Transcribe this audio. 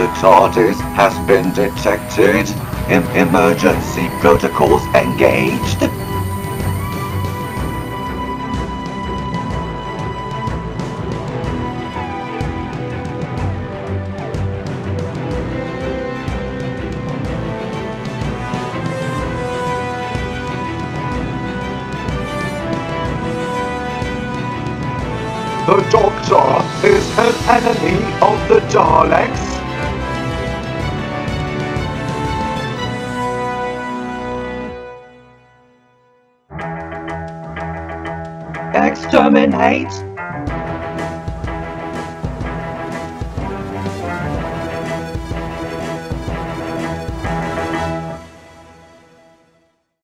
The TARDIS has been detected. Emergency protocols engaged. The Doctor is an enemy of the Daleks. Exterminate